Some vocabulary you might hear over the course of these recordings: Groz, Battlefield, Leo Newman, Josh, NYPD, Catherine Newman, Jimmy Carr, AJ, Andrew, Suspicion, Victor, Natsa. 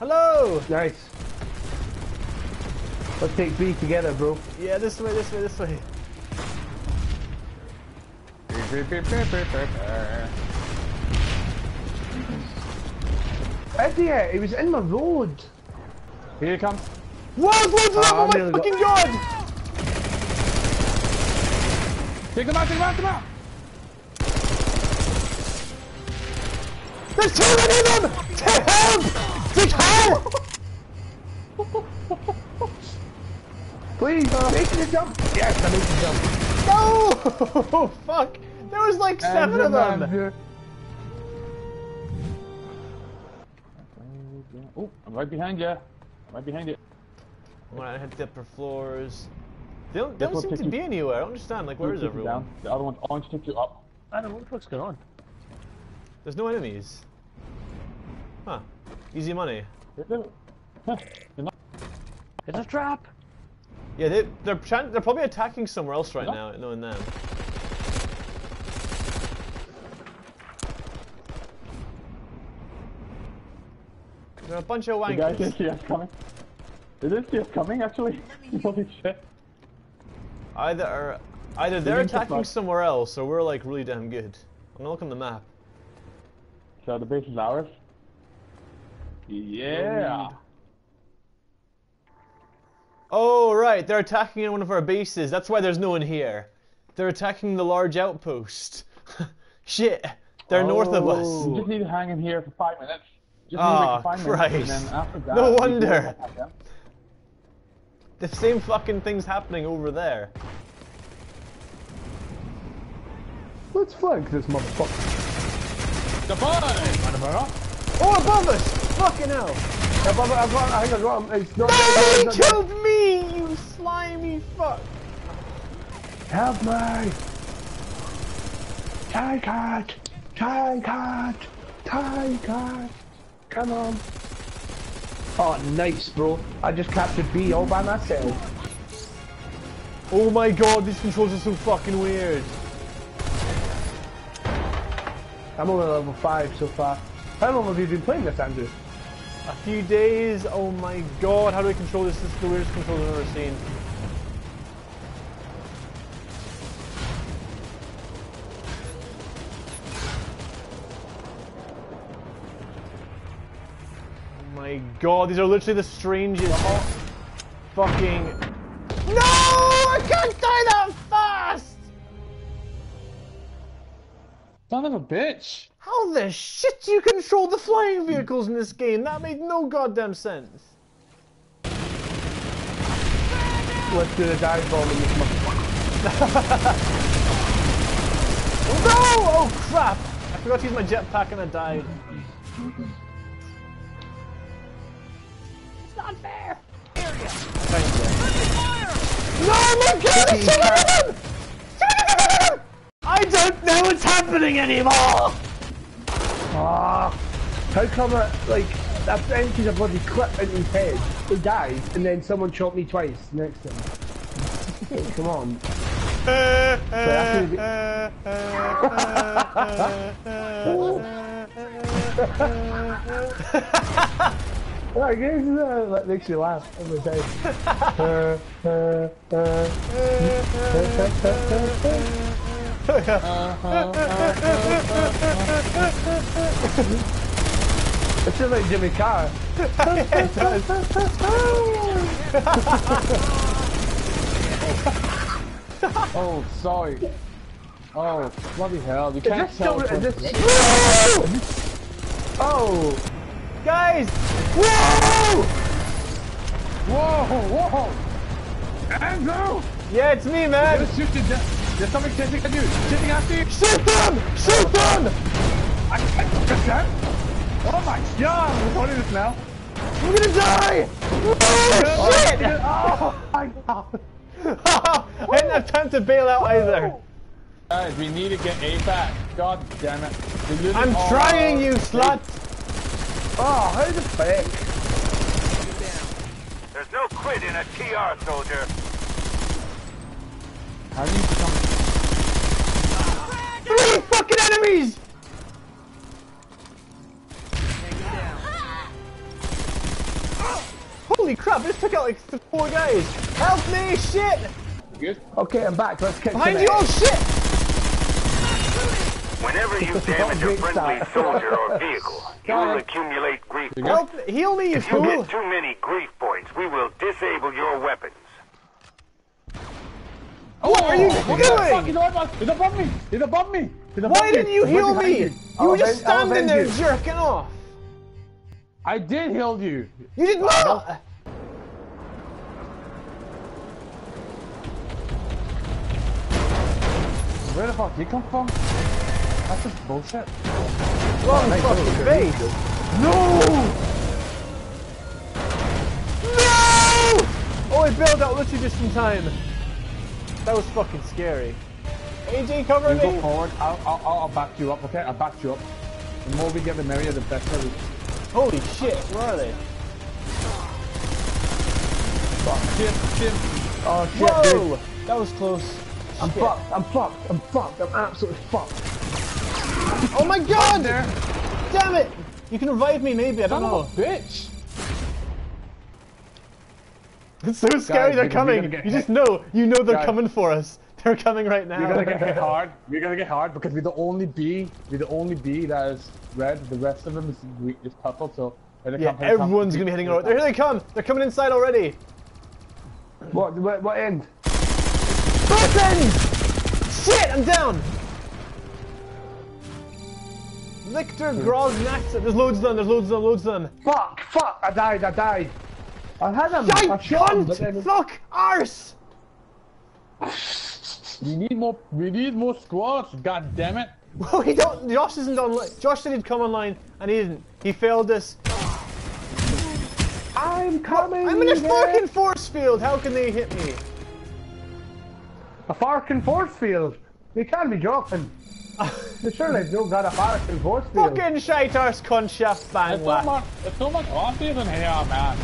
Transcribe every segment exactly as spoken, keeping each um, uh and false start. Hello! Nice. Let's take B together, bro. Yeah, this way, this way, this way. Idiot, he was in my road. Here you come. Whoa, whoa, whoa, oh, my fucking god! Take him out, take him out, take him out! There's two of them! Take him! Take him! Please, uh, make the jump! Yes, I made the jump. No! Oh, fuck! There was like seven of them! Here. Oh, I'm right behind you. I'm right behind you. When I hit the upper floors. They don't, they don't seem to be anywhere. I don't understand. Like, where is everyone? Down. The other one's orange took you up. I don't know what the fuck's going on. There's no enemies. Huh. Easy money. It's a trap! Yeah, they, they're, trying, they're probably attacking somewhere else right now, knowing them. There are a bunch of wankers. The guy didn't see us coming. They didn't see us coming, actually. Holy shit. Either, are, either they're attacking somewhere else, or we're like really damn good. I'm gonna look on the map. So the base is ours? Yeah! Oh, right, they're attacking in one of our bases. That's why there's no one here. They're attacking the large outpost. Shit, they're oh, north of us. We just need to hang in here for five minutes. Ah, oh, Christ. That, no wonder. The same fucking thing's happening over there. Let's flank this motherfucker. Divide! Oh, above us! Fucking hell! Above us, I think I got him. It's not, no, it's he not, killed not. me, you slimy fuck! Help me! Take it! Take it! Take it! Come on. Oh, nice, bro. I just captured B all by myself. Oh my god, these controls are so fucking weird. I'm only level five so far. How long have you been playing this, Andrew? A few days. Oh my god, how do I control this? This is the weirdest control I've ever seen. Oh my god, these are literally the strangest fucking... No! I can't die that fast! Son of a bitch! How the shit do you control the flying vehicles in this game? That made no goddamn sense. Let's do the dive bomb in this motherfucker. No! Oh crap! I forgot to use my jetpack and I died. Unfair! Area. No, my god, it's shooting at him! I don't know what's happening anymore! Ah, oh, how come I, like, I've emptied a bloody clip into his head, he died, and then someone shot me twice next to him. Come on. Uh, so uh, be... uh, uh, uh, uh, oh. That uh, makes you laugh every day. uh, uh, uh, uh. It's just like Jimmy Carr. It does. Oh, sorry. Oh, bloody hell. You can't tell. Is this still... Oh! Guys! Whoa! Whoa! Whoa! Andrew! Yeah, it's me, man! There's something chasing at you! Chasing after you! Shoot them! Shoot them! I can't touch that! Oh my god! We're going to this now! We're gonna die! Oh shit! Oh my god! I didn't have time to bail out either! Guys, we need to get A back! God damn it! I'm trying, you slut! Oh, how the fuck? There's no quit in a T R, soldier. How do you come? Ah. Three fucking enemies! Take it down. Ah. Holy crap, I just took out like four guys. Help me, shit! Good. Okay, I'm back, let's kick behind you, oh shit! Whenever you damage a friendly soldier or vehicle, you will accumulate grief points. Help, heal me, you fool! If you get too many grief points, we will disable your weapons. Oh, what are you oh, doing? Fuck, he's above, he's above me! He's above me! He's above Why me. didn't you he's heal me? You I'll were just standing there you. jerking off! I did heal you! You did not! Where the fuck did you come from? That's just bullshit. Wrong oh, fucking face! No! No! Oh, I bailed out literally just in time. That was fucking scary. A J, cover me! You go forward, I'll, I'll, I'll back you up, okay? I'll back you up. The more we get the merrier, the better we... Holy shit, where are they? Fuck, shit, shit. Oh, shit, whoa! Dude. That was close. I'm shit. fucked, I'm fucked, I'm fucked, I'm absolutely fucked. Oh my god! There. Damn it! You can revive me maybe, I don't Son know. Of a bitch! It's so guys, scary, they're coming. You just know, you know they're guys, coming for us. They're coming right now. You're gonna get hit hard. You're gonna get hard because we're the only bee. We're the only bee that is red. The rest of them is, is purple. So yeah, everyone's gonna be hitting over. There they come. They're coming inside already. What? What, what end? Both ends! Shit! I'm down. Victor, Groz, Natsa. There's loads of them. There's loads of them. Loads of them. Fuck! Fuck! I died. I died. I had him! I shot him, but then... Fuck! Arse! We need more- we need more squads, god damn it! Well, he don't- Josh isn't online- Josh said he'd come online, and he didn't. He failed us. I'm coming! I'm in a fucking force field! How can they hit me? A fucking force field? They can't be joking. They surely do got a fucking force field. Fucking shite arse cunt shaft bang whack. There's so much arses in here, man.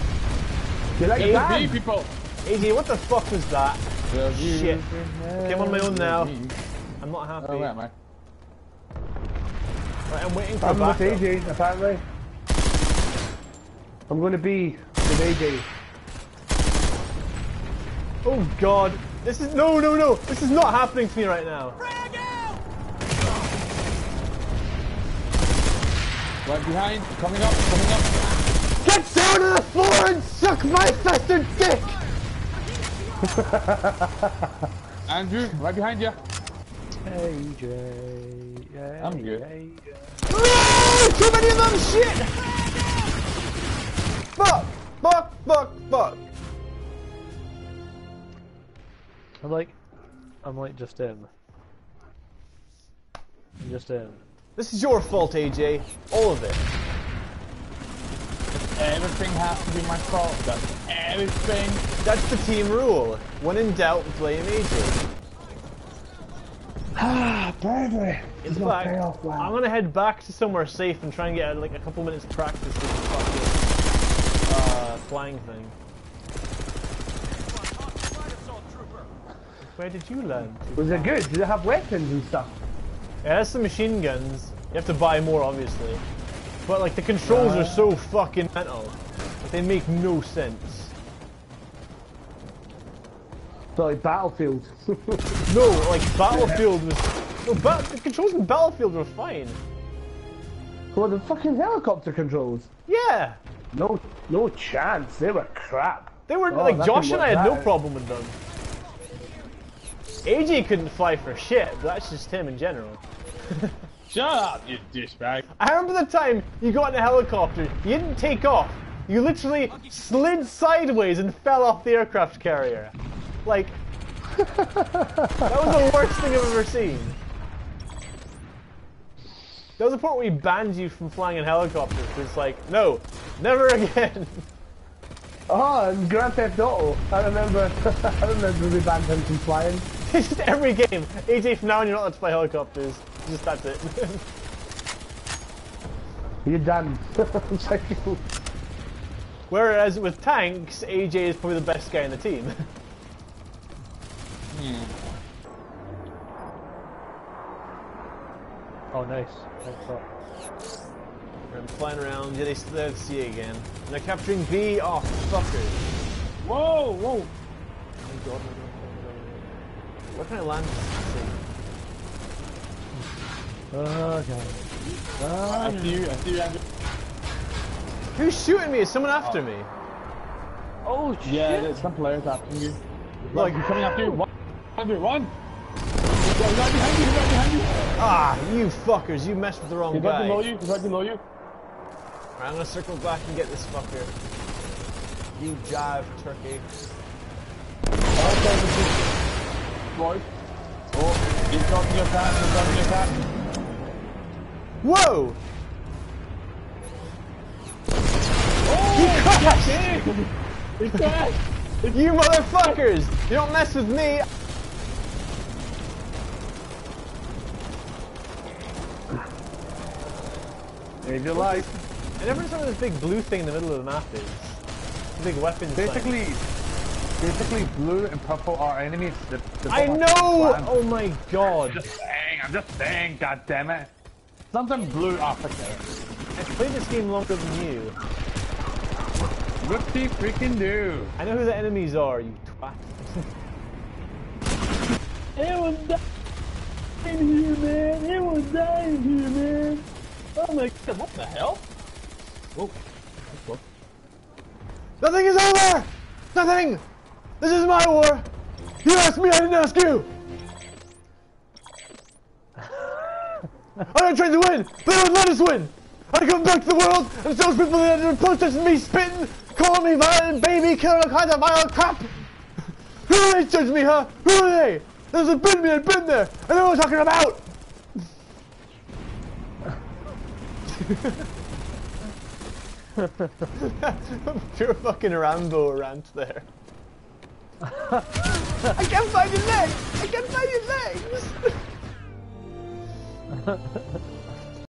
You like A J, people. A J, what the fuck was that? Well, shit. Okay, I'm on my own now. I'm not happy. Oh, where am I? Right, I'm waiting for I'm a backup. I'm with A J, apparently. I'm gonna be with A J. Oh god. This is- no, no, no! This is not happening to me right now. Right behind, coming up, coming up. Get down to the floor and suck my bastard dick! Andrew, right behind you. A J, A J. I'm good. A J. Too many of them shit! Fuck! Fuck! Fuck! Fuck! I'm like... I'm like just in. I'm just in. This is your fault, A J. All of it. Everything has to be my fault, that's everything. That's the team rule. When in doubt, blame A J. Ah, bravery. In fact, I'm gonna head back to somewhere safe and try and get like a couple minutes of practice with the fucking uh, flying thing. Where did you learn? Was it good? Did it have weapons and stuff? It has some machine guns. You have to buy more, obviously. But like the controls uh, are so fucking mental, they make no sense. So like Battlefield. No, like Battlefield was. No, ba the controls in Battlefield were fine. Well, the fucking helicopter controls. Yeah. No, no chance. They were crap. They were oh, like Josh and I had no out. problem with them. A J couldn't fly for shit, but that's just him in general. Shut up, you douchebag! I remember the time you got in a helicopter, you didn't take off. You literally slid sideways and fell off the aircraft carrier. Like... That was the worst thing I've ever seen. That was the point where we banned you from flying in helicopters. It's like, no, never again! Oh, and Grand Theft Auto. I remember, I remember we banned him from flying. It's just every game. A J, from now on you're not allowed to fly helicopters. Just that's it. You're done. Whereas with tanks, A J is probably the best guy in the team. Hmm. Oh, nice. Nice shot. I'm flying around. Yeah, they still have C again. And they're capturing B. Oh, fuckers. Whoa, whoa. Oh, my God. Where can I land? Oh, God. Oh, I see you. I see you, Andrew. Who's shooting me? Is someone after oh. me? Oh, shit. Yeah, there's some players after you. Like, he's coming after you. One. Andrew, one. Yeah, he's right behind you, he's right behind you. Ah, you fuckers, you messed with the wrong he's guy. He's right below you, he's right below you. Alright, I'm gonna circle back and get this fucker. You jive, turkey. Boy. Oh, he's dropping your path, he's dropping your path. Whoa! Oh, he crashed! He crashed! You motherfuckers! You don't mess with me! Save your life. I never saw what this big blue thing in the middle of the map is. It's a big weapon. Basically, like. basically blue and purple are enemies. The, the I know! Oh my God. I'm just saying, I'm just saying, goddammit. Something blue officer. I've played this game longer than you. Whoopsie freaking do. I know who the enemies are, you twat. It was dying here, man. It was dying here, man. Oh my God, what the hell? Oh. Oh. Nothing is over! Nothing! This is my war! You asked me, I didn't ask you! I tried to win, but they would let us win! I come back to the world, and those people that are posted me spitting, calling me violent baby, killing all kinds of violent crap! Who do they judge me, huh? Who are they? There's a bin me and bin there, and they're all talking about! Pure fucking Rambo rant there. I can't find your legs! I can't find your legs!